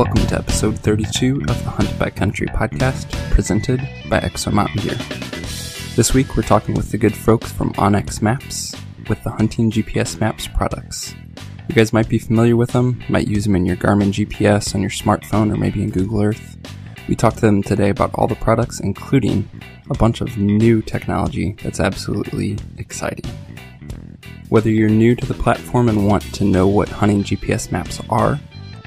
Welcome to episode 32 of the Hunt by Country podcast, presented by Exo Mountain Gear. This week we're talking with the good folks from Onyx Maps with the Hunting GPS Maps products. You guys might be familiar with them, might use them in your Garmin GPS, on your smartphone, or maybe in Google Earth. We talked to them today about all the products, including a bunch of new technology that's absolutely exciting. Whether you're new to the platform and want to know what hunting GPS maps are,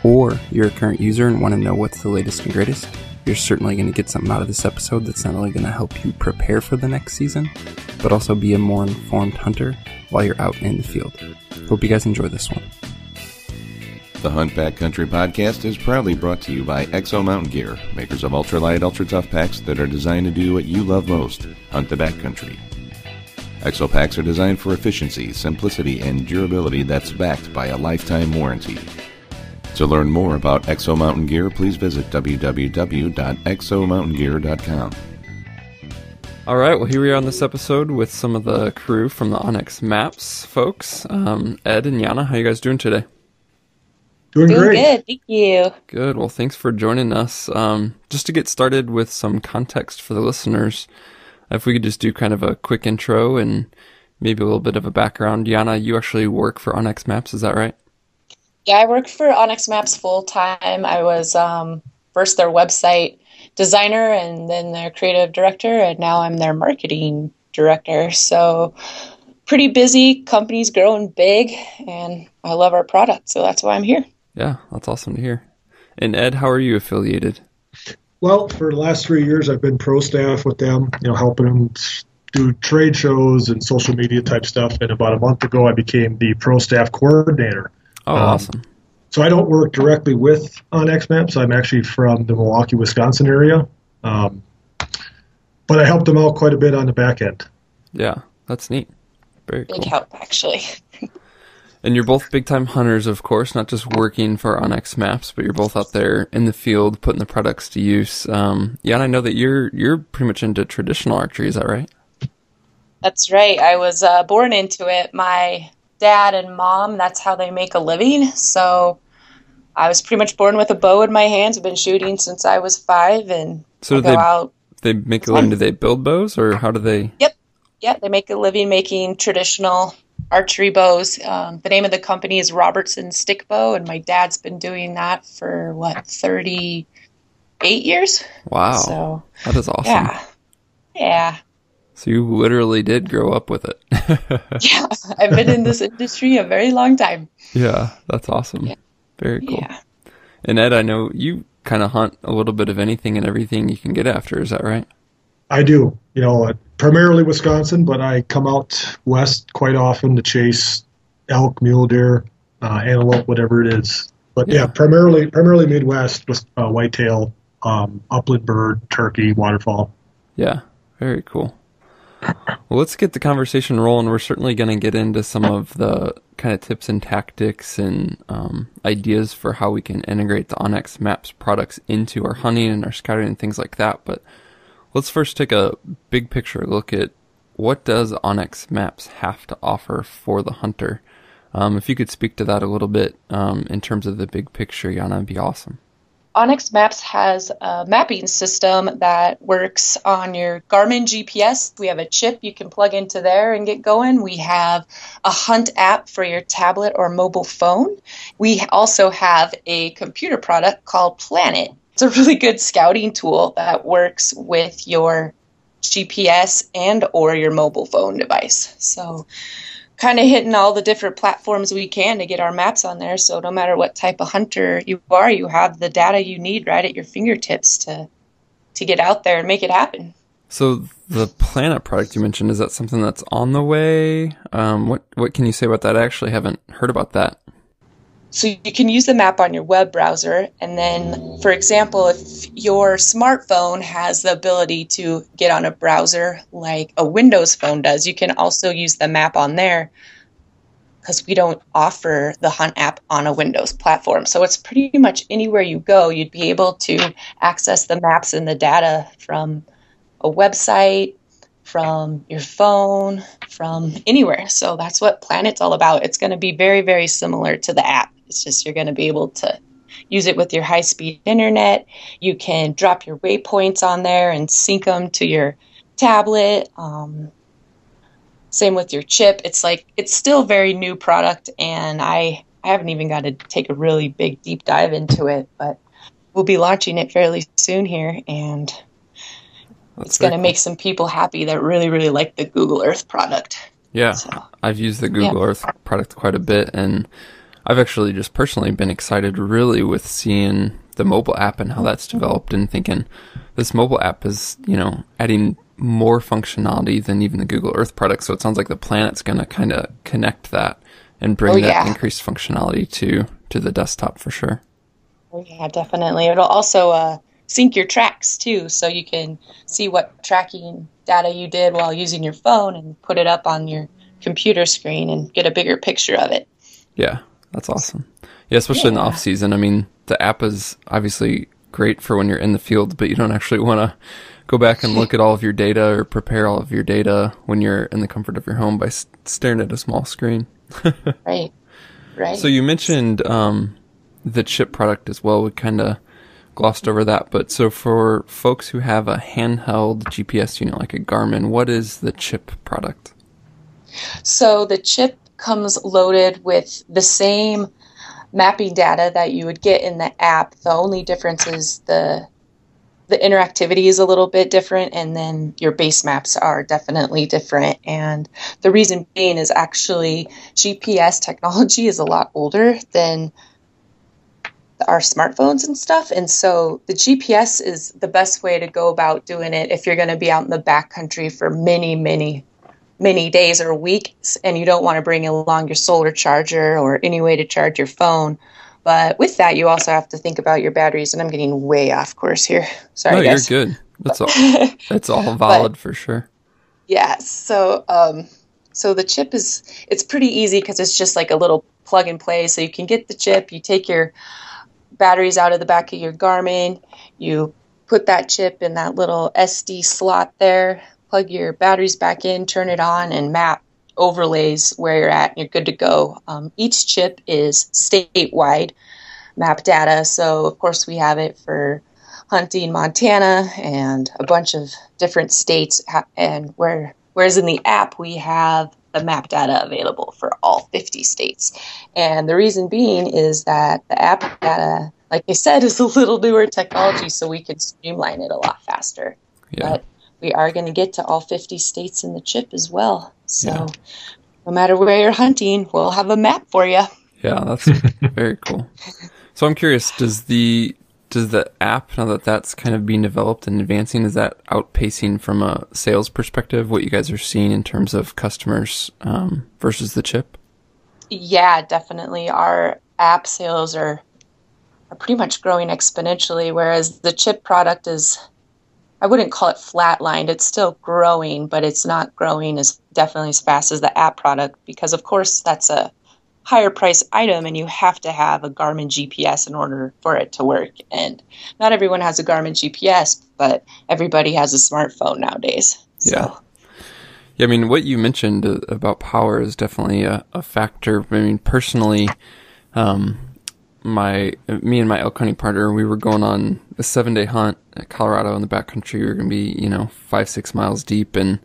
or you're a current user and want to know what's the latest and greatest, you're certainly going to get something out of this episode that's not only going to help you prepare for the next season, but also be a more informed hunter while you're out in the field. Hope you guys enjoy this one. The Hunt Backcountry podcast is proudly brought to you by Exo Mountain Gear, makers of ultralight, ultra-tough packs that are designed to do what you love most, hunt the backcountry. Exo packs are designed for efficiency, simplicity, and durability that's backed by a lifetime warranty. To learn more about Exo Mountain Gear, please visit www.exomountaingear.com. All right, well, here we are on this episode with some of the crew from the Onyx Maps folks. Ed and Yana, how you guys doing today? Doing great. Good, thank you. Good, well, thanks for joining us. Just to get started with some context for the listeners, if we could just do kind of a quick intro and maybe a little bit of a background. Yana, you actually work for Onyx Maps, is that right? Yeah, I work for Onyx Maps full-time. I was first their website designer and then their creative director, and now I'm their marketing director. So pretty busy, company's growing big, and I love our product, so that's why I'm here. Yeah, that's awesome to hear. And Ed, how are you affiliated? Well, for the last 3 years, I've been pro staff with them, helping them do trade shows and social media type stuff. And about a month ago, I became the pro staff coordinator. Oh, awesome. So I don't work directly with Onyx Maps. I'm actually from the Milwaukee, Wisconsin area. But I helped them out quite a bit on the back end. Yeah, that's neat. Very cool. Big help, actually. And you're both big-time hunters, of course, not just working for Onyx Maps, but you're both out there in the field putting the products to use. Yeah, and I know that you're pretty much into traditional archery. Is that right? That's right. I was born into it. My dad and mom, that's how they make a living. So I was pretty much born with a bow in my hands. I've been shooting since I was 5. And so they make a living. Do they build bows, or how do they? Yep. Yeah, they make a living making traditional archery bows. The name of the company is Robertson Stick Bow, and my dad's been doing that for, 38 years? Wow. So, that is awesome. Yeah. So you literally did grow up with it. Yeah, I've been in this industry a very long time. Yeah, that's awesome. Yeah. Very cool. Yeah. And Ed, I know you kind of hunt a little bit of anything and everything you can get after, is that right? I do. Primarily Wisconsin, but I come out west quite often to chase elk, mule deer, antelope, whatever it is. But yeah, primarily Midwest with whitetail, upland bird, turkey, waterfall. Yeah, very cool. Well, let's get the conversation rolling. We're certainly going to get into some of the kind of tips and tactics and ideas for how we can integrate the Onyx Maps products into our hunting and our scouting and things like that. But let's first take a big picture look at what does Onyx Maps have to offer for the hunter. If you could speak to that a little bit in terms of the big picture, Yana, it'd be awesome. Onyx Maps has a mapping system that works on your Garmin GPS. We have a chip you can plug into there and get going. We have a hunt app for your tablet or mobile phone. We also have a computer product called Planet. It's a really good scouting tool that works with your GPS and or your mobile phone device. So kind of hitting all the different platforms we can to get our maps on there. So no matter what type of hunter you are, you have the data you need right at your fingertips to get out there and make it happen. So the Planet product you mentioned, is that something that's on the way? What can you say about that? I actually haven't heard about that. So you can use the map on your web browser, and then, for example, if your smartphone has the ability to get on a browser like a Windows phone does, you can also use the map on there because we don't offer the Hunt app on a Windows platform. So it's pretty much anywhere you go, you'd be able to access the maps and the data from a website, from your phone, from anywhere. So that's what Planet's all about. It's going to be very, very similar to the app. It's just you're going to be able to use it with your high-speed internet. You can drop your waypoints on there and sync them to your tablet. Same with your chip. It's like, it's still very new product, and I haven't even got to take a really big deep dive into it, but we'll be launching it fairly soon here, and it's going to make some people happy that really, really like the Google Earth product. Yeah, so, I've used the Google Earth product quite a bit, and I've actually just personally been excited really with seeing the mobile app and how that's developed, and thinking this mobile app is, you know, adding more functionality than even the Google Earth product. So it sounds like the planet's going to kind of connect that and bring that increased functionality to the desktop for sure. Oh, yeah, definitely. It'll also sync your tracks too, so you can see what tracking data you did while using your phone and put it up on your computer screen and get a bigger picture of it. Yeah, that's awesome. Yeah, especially in the off season. I mean, the app is obviously great for when you're in the field, but you don't actually want to go back and look at all of your data or prepare all of your data when you're in the comfort of your home by staring at a small screen. Right, right. So you mentioned the chip product as well. We kind of glossed over that, but so for folks who have a handheld GPS unit like a Garmin, what is the chip product? So the chip comes loaded with the same mapping data that you would get in the app. The only difference is the interactivity is a little bit different, and then your base maps are definitely different. And the reason being is actually GPS technology is a lot older than our smartphones and stuff, and so the GPS is the best way to go about doing it if you're going to be out in the backcountry for many days or weeks, and you don't want to bring along your solar charger or any way to charge your phone. But with that, you also have to think about your batteries, and I'm getting way off course here. Sorry, guys. No, you're good. That's all. That's all valid for sure. Yeah. So, so the chip it's pretty easy because it's just like a little plug and play. So you can get the chip. You take your batteries out of the back of your Garmin, you put that chip in that little SD slot there, plug your batteries back in, turn it on, and map overlays where you're at, and you're good to go. Each chip is statewide map data, so of course we have it for hunting Montana and a bunch of different states, and whereas in the app we have the map data available for all 50 states. And the reason being is that the app data, like I said, is a little newer technology, so we can streamline it a lot faster. Yeah. But we are going to get to all 50 states in the chip as well. So no matter where you're hunting, we'll have a map for you. Yeah, that's very cool. So I'm curious, does the app, now that that's kind of being developed and advancing, is that outpacing from a sales perspective what you guys are seeing in terms of customers versus the chip? Yeah, definitely. Our app sales are pretty much growing exponentially, whereas the chip product is, I wouldn't call it flatlined. It's still growing, but it's not growing as fast as the app product, because of course that's a higher price item, and you have to have a Garmin GPS in order for it to work. And not everyone has a Garmin GPS, but everybody has a smartphone nowadays. So. Yeah, I mean, what you mentioned about power is definitely a factor. I mean, personally, me and my elk hunting partner, we were going on a 7-day hunt at Colorado in the backcountry. We were going to be, 5-6 miles deep and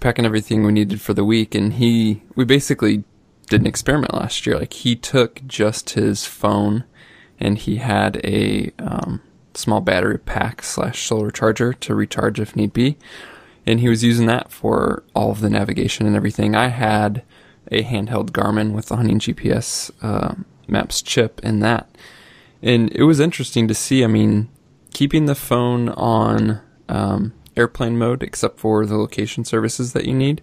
packing everything we needed for the week. And we basically did an experiment last year. Like, he took just his phone, and he had a small battery pack / solar charger to recharge if need be, and he was using that for all of the navigation and everything. I had a handheld Garmin with the hunting GPS maps chip in that, and it was interesting to see. I mean, keeping the phone on airplane mode except for the location services that you need,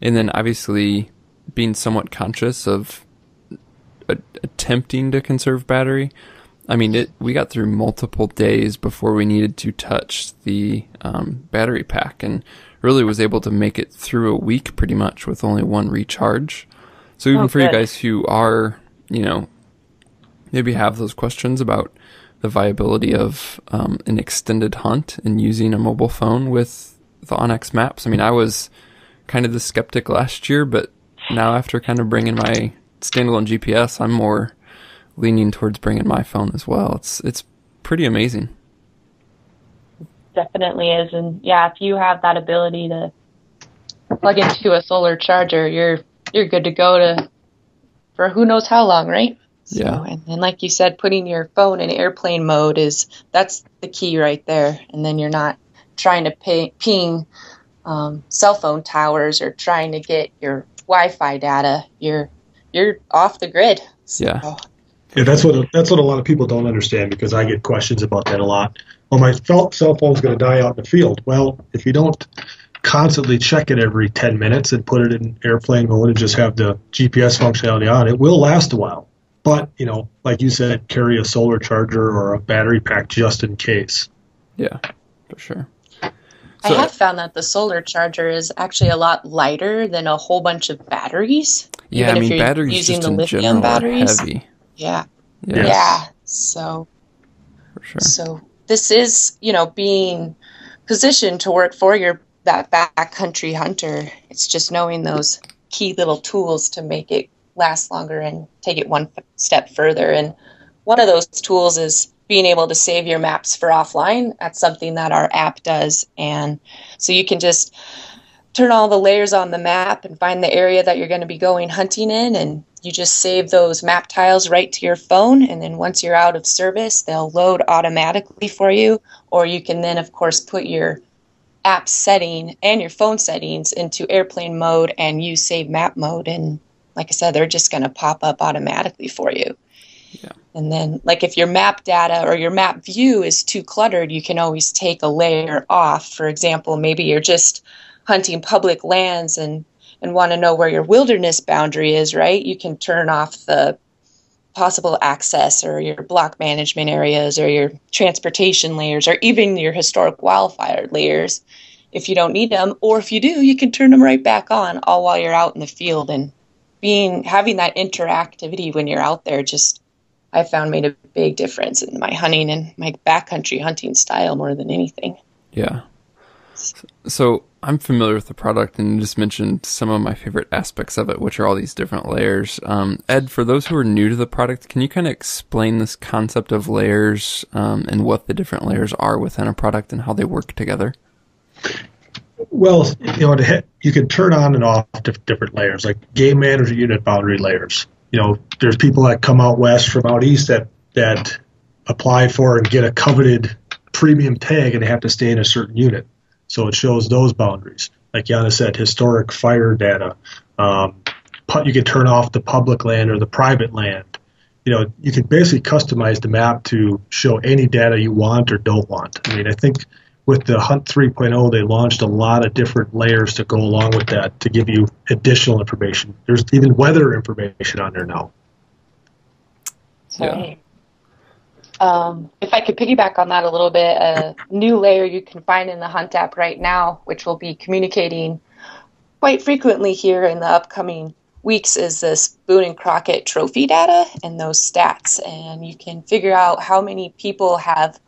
and then obviously being somewhat conscious of attempting to conserve battery. I mean, we got through multiple days before we needed to touch the battery pack, and really was able to make it through a week pretty much with only one recharge. So even for you guys who are, maybe have those questions about the viability of an extended hunt and using a mobile phone with the Onyx Maps. I mean, I was kind of the skeptic last year, but now after kind of bringing my standalone GPS, I'm more leaning towards bringing my phone as well. It's pretty amazing. It definitely is. And yeah, if you have that ability to plug into a solar charger, you're good to go for who knows how long, right? So, yeah. And like you said, putting your phone in airplane mode that's the key right there. And then you're not trying to ping cell phone towers or trying to get your Wi-Fi data. You're off the grid. So. Yeah. Yeah, that's what a lot of people don't understand, because I get questions about that a lot. Well, my cell phone's going to die out in the field. Well, if you don't constantly check it every 10 minutes and put it in airplane mode and just have the GPS functionality on, it will last a while. But, you know, like you said, carry a solar charger or a battery pack just in case. Yeah, for sure. So, I have found that the solar charger is actually a lot lighter than a whole bunch of batteries. Yeah, even I mean, if you're batteries using just the lithium batteries. Heavy. Yeah. Yes. Yeah. So, for sure. So this is, you know, being positioned to work for that backcountry hunter. It's just knowing those key little tools to make it last longer and take it one step further. And one of those tools is being able to save your maps for offline. That's something that our app does. And so you can just turn all the layers on the map and find the area that you're going to be going hunting in, and you just save those map tiles right to your phone. And then once you're out of service, they'll load automatically for you. Or you can then, of course, put your app setting and your phone settings into airplane mode and use save map mode. And like I said, they're just going to pop up automatically for you. Yeah. And then, like, if your map data or your map view is too cluttered, you can always take a layer off. For example, maybe you're just hunting public lands and want to know where your wilderness boundary is, right? You can turn off the possible access or your block management areas or your transportation layers or even your historic wildfire layers if you don't need them. Or if you do, you can turn them right back on, all while you're out in the field. And having that interactivity when you're out there just, I found, made a big difference in my hunting and my backcountry hunting style more than anything. Yeah. So I'm familiar with the product, and you just mentioned some of my favorite aspects of it, which are all these different layers. Ed, for those who are new to the product, can you kind of explain this concept of layers and what the different layers are within a product and how they work together? Well, you know, you can turn on and off different layers, like game manager unit boundary layers. You know, there's people that come out west from out east that apply for and get a coveted premium tag, and they have to stay in a certain unit. So it shows those boundaries. Like Yana said, historic fire data. You can turn off the public land or the private land. You know, you can basically customize the map to show any data you want or don't want. I mean, I think with the Hunt 3.0, they launched a lot of different layers to go along with that to give you additional information. There's even weather information on there now. Yeah. If I could piggyback on that a little bit, a new layer you can find in the Hunt app right now, which we'll be communicating quite frequently here in the upcoming weeks, is this Boone and Crockett trophy data and those stats. And you can figure out how many people have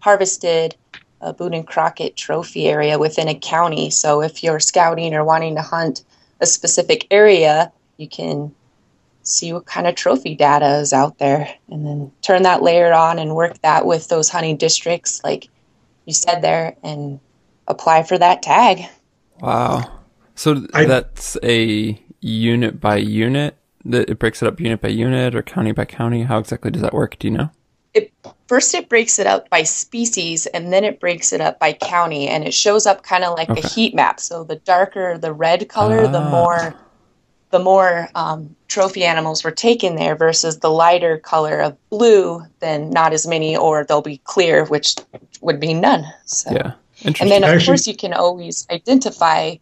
harvested a Boone and Crockett trophy area within a county. So if you're scouting or wanting to hunt a specific area, you can see what kind of trophy data is out there, and then turn that layer on and work that with those hunting districts, like you said there, and apply for that tag. Wow. So that's a unit by unit? It breaks it up unit by unit or county by county? How exactly does that work? Do you know? First, it breaks it up by species, and then it breaks it up by county, and it shows up kind of like a heat map. So the darker the red color, the more trophy animals were taken there, versus the lighter color of blue, then not as many, or they'll be clear, which would be none. So. Yeah, interesting. And then, of course, you can always identify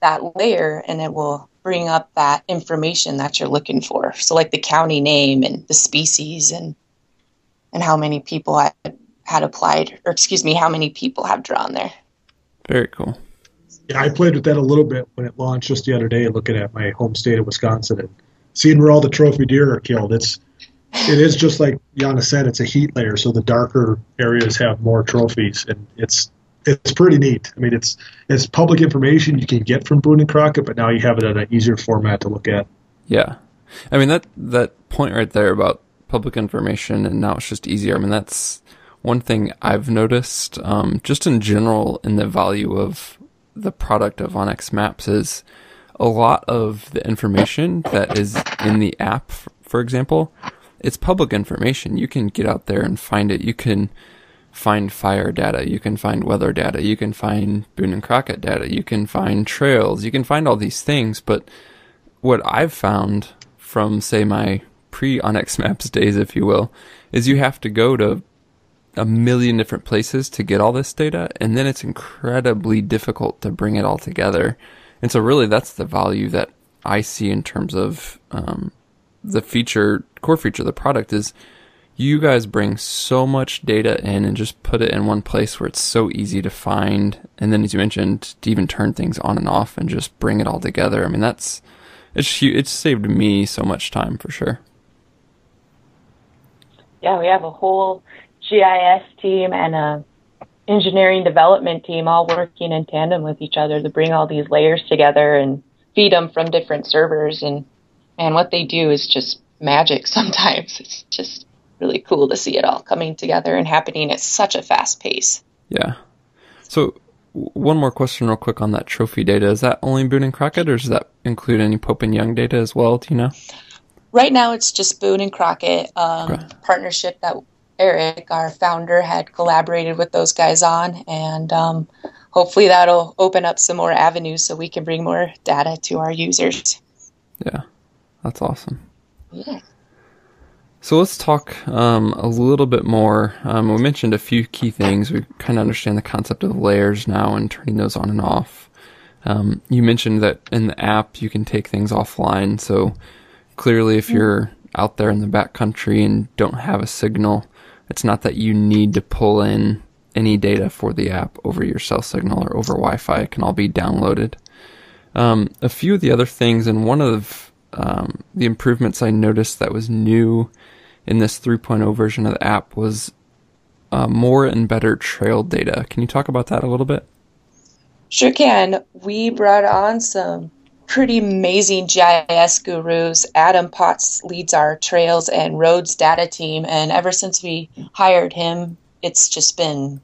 that layer, and it will bring up that information that you're looking for. So like the county name and the species and how many people had applied, or excuse me, how many people have drawn there. Very cool. Yeah, I played with that a little bit when it launched just the other day, looking at my home state of Wisconsin and seeing where all the trophy deer are killed. It is just like Yana said, it's a heat layer, so the darker areas have more trophies, and it's pretty neat. I mean, it's public information you can get from Boone and Crockett, but now you have it in an easier format to look at. Yeah. I mean, that point right there about public information, and now it's just easier. I mean, that's one thing I've noticed just in general in the value of the product of Onyx Maps is a lot of the information that is in the app, for example, it's public information. You can get out there and find it. You can find fire data. You can find weather data. You can find Boone and Crockett data. You can find trails. You can find all these things. But what I've found from, say, my pre-Onyx Maps days, if you will, is you have to go to a million different places to get all this data, and then it's incredibly difficult to bring it all together. And so really that's the value that I see in terms of the feature, core feature of the product is you guys bring so much data in and just put it in one place where it's so easy to find. And then, as you mentioned, to even turn things on and off and just bring it all together. I mean, it's saved me so much time for sure. Yeah, we have a whole GIS team and a engineering development team all working in tandem with each other to bring all these layers together and feed them from different servers. And what they do is just magic sometimes. It's just really cool to see it all coming together and happening at such a fast pace. Yeah. So one more question real quick on that trophy data. Is that only Boone and Crockett, or does that include any Pope and Young data as well? Do you know? Right now it's just Boone and Crockett. Okay. Partnership that Eric, our founder, had collaborated with those guys on, and hopefully that'll open up some more avenues so we can bring more data to our users. Yeah, that's awesome. Yeah. So let's talk a little bit more. We mentioned a few key things. We kind of understand the concept of layers now and turning those on and off. You mentioned that in the app you can take things offline. So clearly if you're out there in the backcountry and don't have a signal, it's not that you need to pull in any data for the app over your cell signal or over Wi-Fi. It can all be downloaded. A few of the other things, and one of the improvements I noticed that was new in this 3.0 version of the app was more and better trail data. Can you talk about that a little bit? Sure can. We brought on some pretty amazing GIS gurus. Adam Potts leads our trails and roads data team, and ever since we hired him, it's just been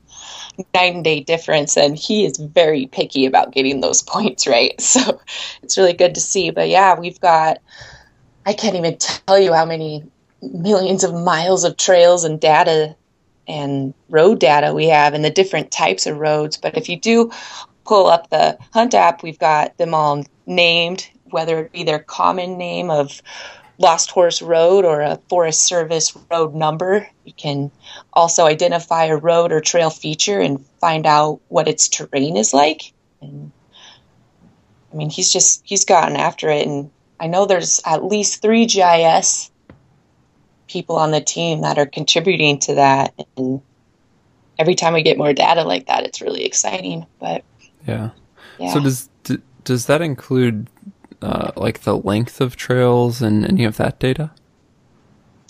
night and day difference, and he is very picky about getting those points right. So it's really good to see. But yeah, we've got, I can't even tell you how many millions of miles of trails and data and road data we have and the different types of roads. But if you do pull up the Hunt app, we've got them all named, whether it be their common name of Lost Horse Road or a Forest Service road number. You can also identify a road or trail feature and find out what its terrain is like. And I mean, he's gotten after it. And I know there's at least 3 GIS people on the team that are contributing to that. And every time we get more data like that, it's really exciting. But yeah. So does that include like the length of trails and any of that data?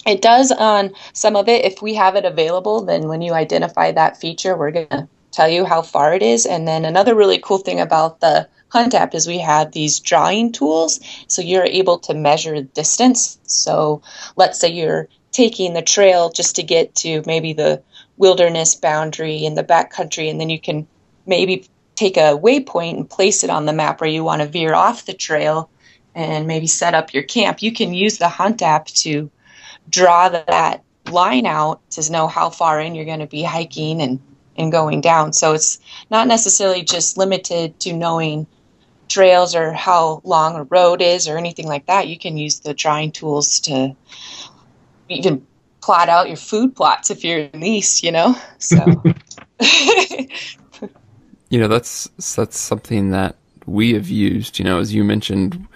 It does on some of it. If we have it available, then when you identify that feature, we're going to tell you how far it is. And then another really cool thing about the Hunt app is we have these drawing tools, so you're able to measure distance. So let's say you're taking the trail just to get to maybe the wilderness boundary in the backcountry, and then you can maybe take a waypoint and place it on the map where you want to veer off the trail and maybe set up your camp. You can use the Hunt app to draw that line out to know how far in you're going to be hiking and going down. So it's not necessarily just limited to knowing trails or how long a road is or anything like that. You can use the drawing tools to even plot out your food plots if you're in the East, you know? So... You know, that's something that we have used, you know, as you mentioned,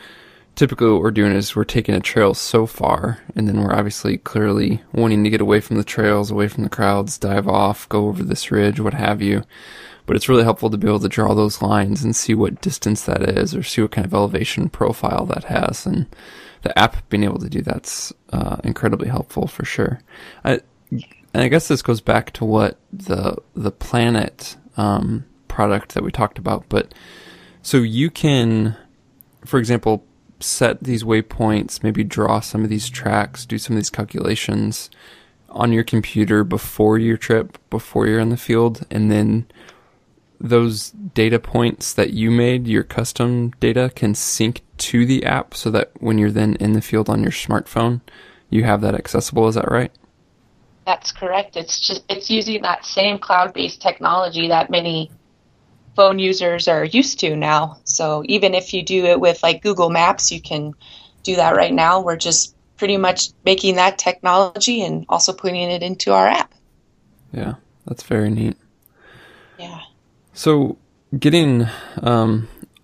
typically what we're doing is we're taking a trail so far, and then we're obviously clearly wanting to get away from the trails, away from the crowds, dive off, go over this ridge, what have you. But it's really helpful to be able to draw those lines and see what distance that is, or see what kind of elevation profile that has. And the app being able to do that's incredibly helpful for sure. I guess this goes back to what the Planet product that we talked about, but so you can, for example, set these waypoints, maybe draw some of these tracks, do some of these calculations on your computer before your trip, before you're in the field, and then those data points that you made, your custom data, can sync to the app so that when you're then in the field on your smartphone, you have that accessible. Is that right? That's correct. It's using that same cloud-based technology that many phone users are used to now. So even if you do it with like Google Maps, you can do that right now. We're just pretty much making that technology and also putting it into our app. Yeah, that's very neat. Yeah. So getting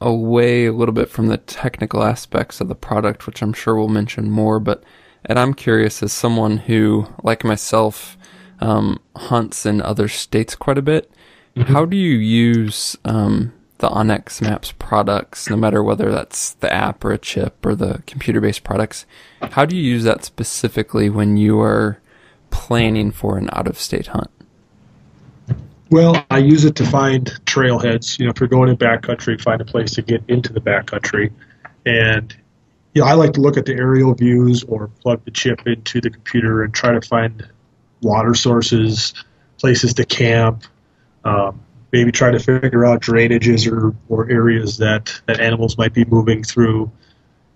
away a little bit from the technical aspects of the product, which I'm sure we'll mention more, but I'm curious, as someone who, like myself, hunts in other states quite a bit, mm-hmm. how do you use the Onyx Maps products, no matter whether that's the app or a chip or the computer-based products? How do you use that specifically when you are planning for an out-of-state hunt? Well, I use it to find trailheads. You know, if you're going in backcountry, find a place to get into the backcountry. And you know, I like to look at the aerial views or plug the chip into the computer and try to find water sources, places to camp, maybe try to figure out drainages or areas that animals might be moving through.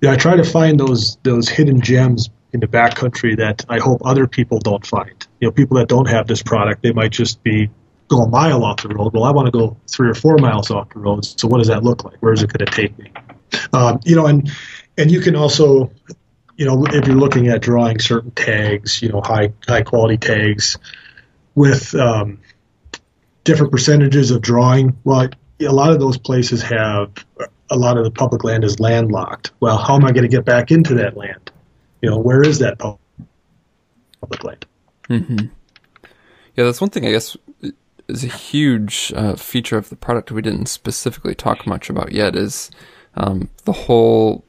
Yeah, I try to find those hidden gems in the backcountry that I hope other people don't find. You know, people that don't have this product, they might just be go a mile off the road. Well, I want to go 3 or 4 miles off the road. So what does that look like? Where is it going to take me? You know, and you can also, you know, if you're looking at drawing certain tags, you know, high quality tags with different percentages of drawing. Well, a lot of those places have a lot of the public land is landlocked. Well, how am I going to get back into that land? You know, where is that public land? Mm-hmm. Yeah, that's one thing I guess is a huge feature of the product we didn't specifically talk much about yet is the whole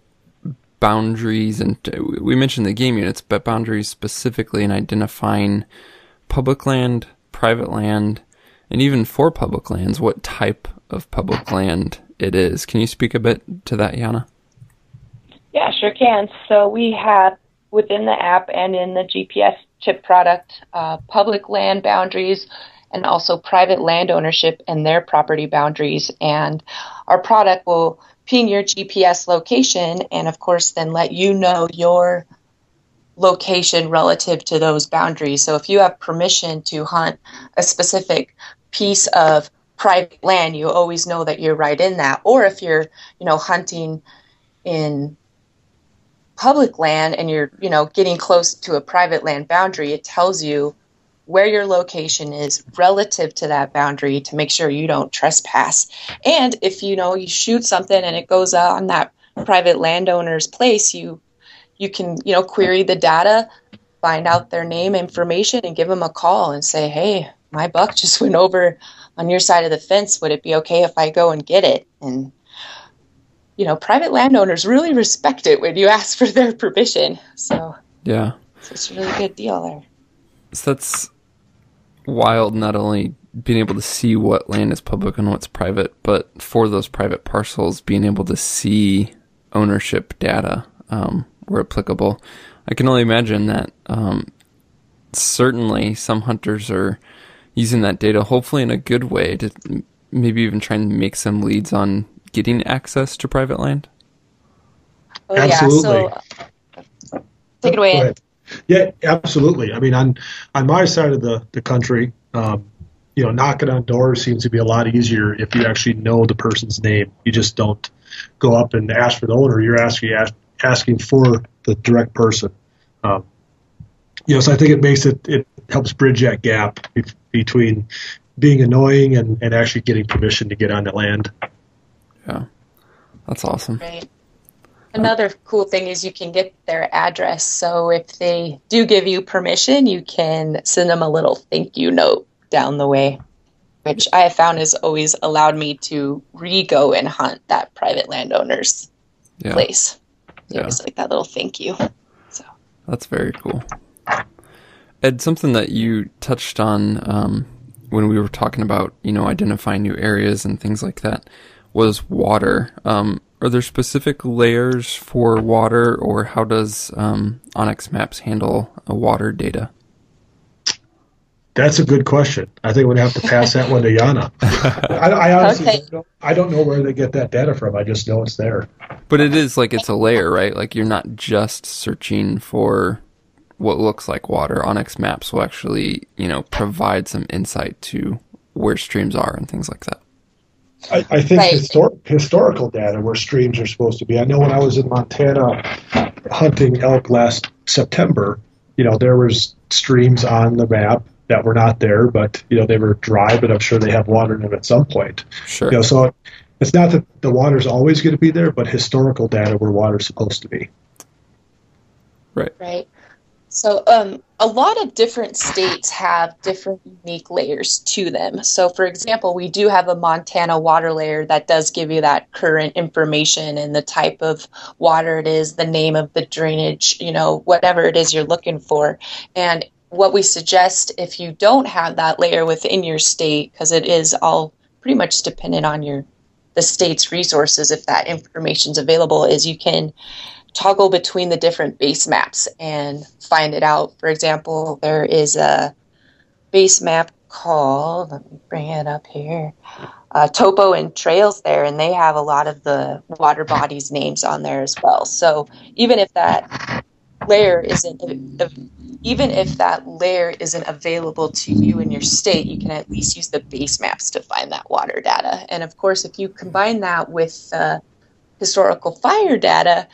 boundaries, and we mentioned the game units, but boundaries specifically in identifying public land, private land, and even for public lands, what type of public land it is. Can you speak a bit to that, Yana? Yeah, sure can. So we have within the app and in the GPS chip product, public land boundaries, and also private land ownership and their property boundaries. And our product will ping your GPS location and, of course, then let you know your location relative to those boundaries. So if you have permission to hunt a specific piece of private land, you always know that you're right in that. Or if you're, you know, hunting in public land and you're, you know, getting close to a private land boundary, it tells you where your location is relative to that boundary to make sure you don't trespass. And if, you know, you shoot something and it goes on that private landowner's place, you can, you know, query the data, find out their name information, and give them a call and say, hey, my buck just went over on your side of the fence. Would it be okay if I go and get it? And, you know, private landowners really respect it when you ask for their permission. So, yeah, it's a really good deal there. So that's wild, not only being able to see what land is public and what's private, but for those private parcels, being able to see ownership data where applicable. I can only imagine that certainly some hunters are using that data, hopefully in a good way, to maybe even try and make some leads on getting access to private land. Oh, absolutely. Yeah, so take it away. Yeah, absolutely. I mean, on my side of the country, you know, knocking on doors seems to be a lot easier if you actually know the person's name. You just don't go up and ask for the owner. You're asking for the direct person. You know, so I think it helps bridge that gap between being annoying and actually getting permission to get on the land. Yeah, that's awesome. Right. Another cool thing is you can get their address. So if they do give you permission, you can send them a little thank you note down the way, which I have found has always allowed me to re-go and hunt that private landowner's place. Yeah. It was like that little thank you. So that's very cool. Ed, something that you touched on when we were talking about, you know, identifying new areas and things like that was water. Are Are there specific layers for water, or how does Onyx Maps handle water data? That's a good question. I think we'd have to pass that one to Yana. I honestly I don't know where they get that data from. I just know it's there. But it is like it's a layer, right? Like you're not just searching for what looks like water. Onyx Maps will actually, you know, provide some insight to where streams are and things like that. I think right. historical data where streams are supposed to be. I know when I was in Montana hunting elk last September, you know, there was streams on the map that were not there, but, you know, they were dry, but I'm sure they have water in them at some point. Sure. You know, so it's not that the water's always going to be there, but historical data where water's supposed to be. Right. Right. So a lot of different states have different unique layers to them. So, for example, we do have a Montana water layer that does give you that current information and the type of water it is, the name of the drainage, you know, whatever it is you're looking for. And what we suggest if you don't have that layer within your state, because it is all pretty much dependent on the state's resources if that information's available, is you can toggle between the different base maps and find it out. For example, there is a base map called, let me bring it up here, Topo and Trails there, and they have a lot of the water bodies names on there as well. So even if that layer isn't available to you in your state, you can at least use the base maps to find that water data. And of course, if you combine that with historical fire data,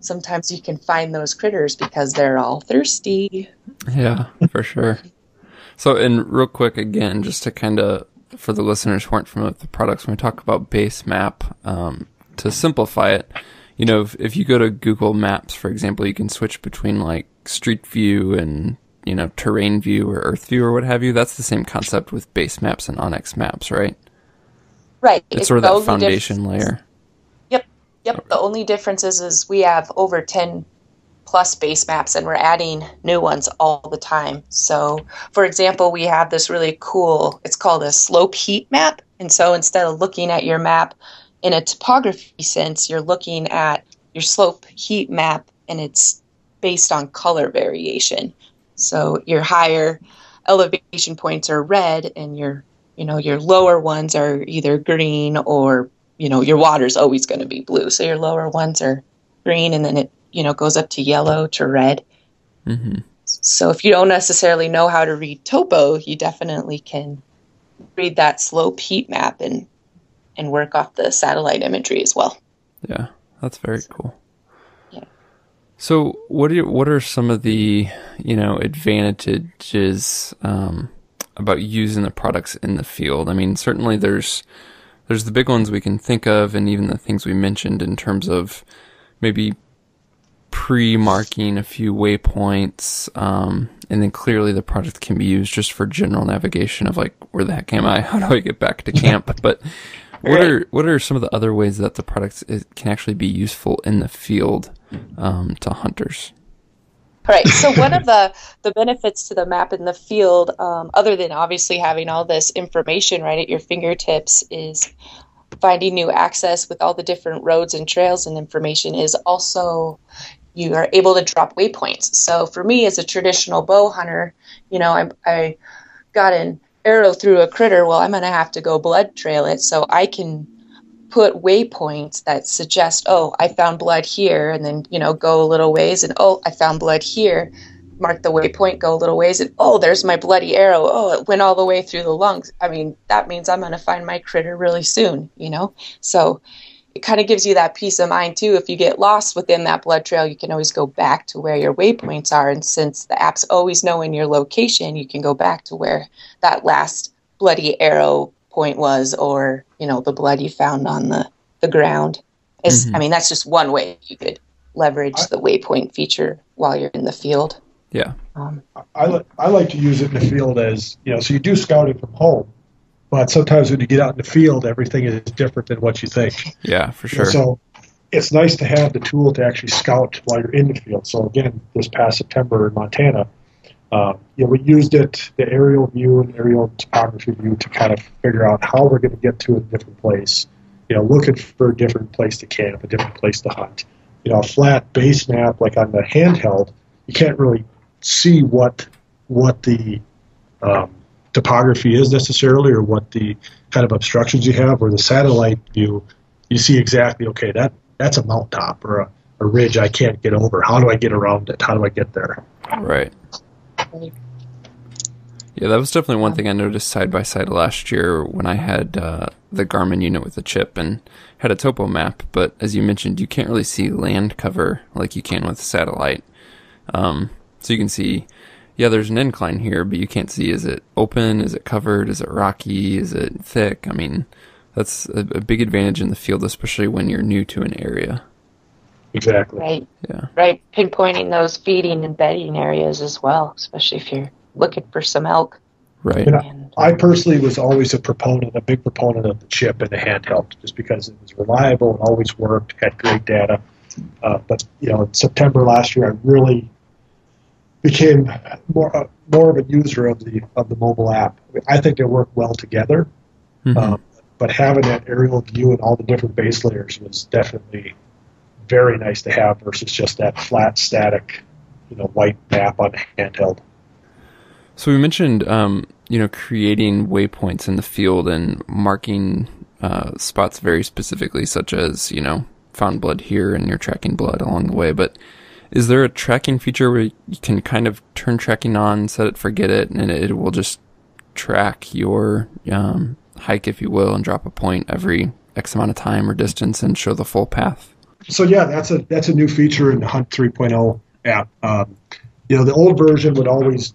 sometimes you can find those critters because they're all thirsty. Yeah, for sure. So, and real quick again, just to kind of, for the listeners who aren't familiar with the products, when we talk about base map, to simplify it, you know, if you go to Google Maps, for example, you can switch between like Street View and, you know, Terrain View or Earth View or what have you. That's the same concept with base maps and Onyx Maps, right? Right. It's sort of that foundation layer. Yep, the only difference is we have over 10 plus base maps and we're adding new ones all the time. So, for example, we have this really cool, it's called a slope heat map. And so instead of looking at your map in a topography sense, you're looking at your slope heat map and it's based on color variation. So your higher elevation points are red and your lower ones are either green or you know, your water's always going to be blue. So your lower ones are green and then it, you know, goes up to yellow to red. Mm-hmm. So if you don't necessarily know how to read topo, you definitely can read that slope heat map and work off the satellite imagery as well. Yeah, that's very cool. Yeah. So what are some of the, you know, advantages about using the products in the field? I mean, certainly there's the big ones we can think of and even the things we mentioned in terms of maybe pre-marking a few waypoints. And then clearly the product can be used just for general navigation of like, where the heck am I? How do I get back to camp? But what are some of the other ways that the product can actually be useful in the field to hunters? All right. So one of the benefits to the map in the field, other than obviously having all this information right at your fingertips, is finding new access with all the different roads and trails and information is also you are able to drop waypoints. So for me as a traditional bow hunter, you know, I got an arrow through a critter. Well, I'm going to have to go blood trail it. So I can put waypoints that suggest, oh, I found blood here, and then, you know, go a little ways, and oh, I found blood here, mark the waypoint, go a little ways, and oh, there's my bloody arrow, oh, it went all the way through the lungs. I mean, that means I'm going to find my critter really soon, you know? So it kind of gives you that peace of mind, too. If you get lost within that blood trail, you can always go back to where your waypoints are, and since the app's always knowing your location, you can go back to where that last bloody arrow point was, or you know, the blood you found on the ground. Mm-hmm. I mean, that's just one way you could leverage the waypoint feature while you're in the field. Yeah, I like to use it in the field as, you know, so you do scouting from home, but sometimes when you get out in the field, everything is different than what you think. Yeah, for sure. And so it's nice to have the tool to actually scout while you're in the field. So again, this past September in Montana, you know, we used it, the aerial view and aerial topography view, to kind of figure out how we're going to get to a different place you know, looking for a different place to camp, a different place to hunt. You know, a flat base map, like on the handheld, you can't really see what the topography is necessarily, or what the kind of obstructions you have, or the satellite view, you see exactly, okay, that's a mountaintop or a ridge I can't get over. How do I get around it? How do I get there? Right. Yeah, that was definitely one thing I noticed side by side last year when I had the Garmin unit with the chip and had a topo map. But as you mentioned, you can't really see land cover like you can with a satellite. So you can see, yeah, there's an incline here, but you can't see, is it open, is it covered, is it rocky, is it thick? I mean, that's a big advantage in the field, especially when you're new to an area. Exactly. Right. Yeah. Right. Pinpointing those feeding and bedding areas as well, especially if you're looking for some elk. Right. You know, and I personally was always a big proponent of the chip and the handheld, just because it was reliable and always worked, had great data. But you know, in September last year, I really became more of a user of the mobile app. I mean, I think they work well together, but having that aerial view and all the different base layers was definitely very nice to have versus just that flat, static, you know, white map on handheld. So we mentioned, you know, creating waypoints in the field and marking spots very specifically, such as, you know, found blood here and you're tracking blood along the way, but is there a tracking feature where you can kind of turn tracking on, set it, forget it, and it will just track your hike, if you will, and drop a point every X amount of time or distance and show the full path? So yeah, that's a new feature in the Hunt 3.0 app. You know, the old version would always,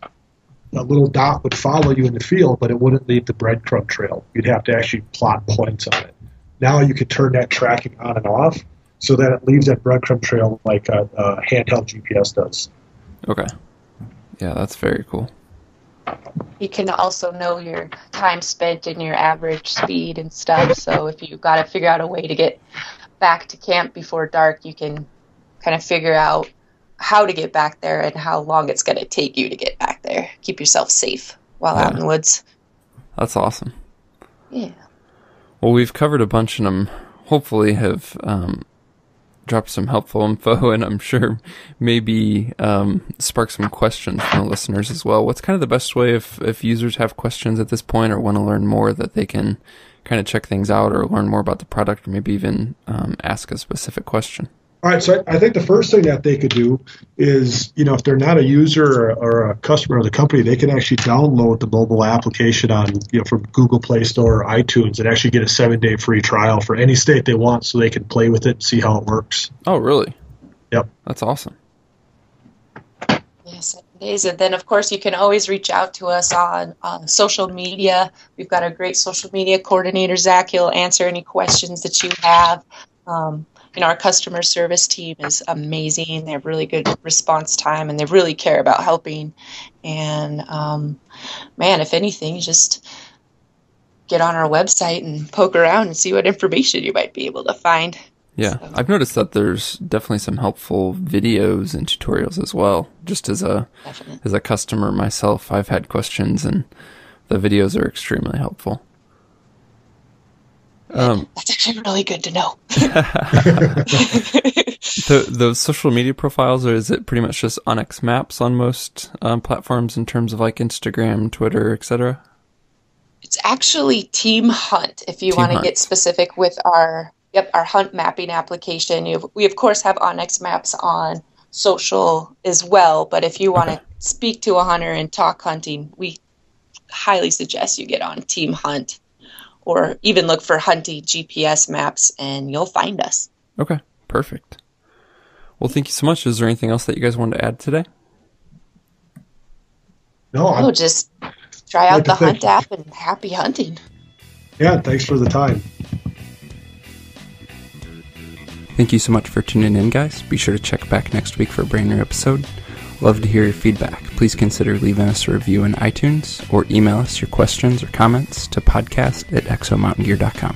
a little dot would follow you in the field, but it wouldn't leave the breadcrumb trail. You'd have to actually plot points on it. Now you could turn that tracking on and off, so that it leaves that breadcrumb trail like a handheld GPS does. Okay. Yeah, that's very cool. You can also know your time spent and your average speed and stuff, so if you've got to figure out a way to get back to camp before dark, you can kind of figure out how to get back there and how long it's going to take you to get back there. Keep yourself safe while out in the woods. That's awesome. Yeah. Well, we've covered a bunch of them. Hopefully have... drop some helpful info, and I'm sure maybe spark some questions from the listeners as well. What's kind of the best way, if users have questions at this point or want to learn more, that they can kind of check things out or learn more about the product, or maybe even ask a specific question? All right, so I think the first thing that they could do is, you know, if they're not a user or a customer of the company, they can actually download the mobile application on, you know, from Google Play Store or iTunes, and actually get a 7-day free trial for any state they want, so they can play with it and see how it works. Oh, really? Yep. That's awesome. Yes, it is. And then, of course, you can always reach out to us on social media. We've got a great social media coordinator, Zach. He'll answer any questions that you have. And our customer service team is amazing. They have really good response time, and they really care about helping. And, man, if anything, just get on our website and poke around and see what information you might be able to find. Yeah, so. I've noticed that there's definitely some helpful videos and tutorials as well. Just as a customer myself, I've had questions, and the videos are extremely helpful. That's actually really good to know. Those social media profiles, or is it pretty much just Onyx Maps on most platforms in terms of like Instagram, Twitter, etc.? It's actually Team Hunt if you want to get specific with our hunt mapping application. We of course have Onyx Maps on social as well, but if you want to speak to a hunter and talk hunting, we highly suggest you get on Team Hunt. Or even look for Hunty GPS maps, and you'll find us. Okay, perfect. Well, thank you so much. Is there anything else that you guys wanted to add today? No, just try out the Hunt app, and happy hunting. Yeah, thanks for the time. Thank you so much for tuning in, guys. Be sure to check back next week for a brand new episode. Love to hear your feedback. Please consider leaving us a review in iTunes, or email us your questions or comments to podcast@exomountaingear.com.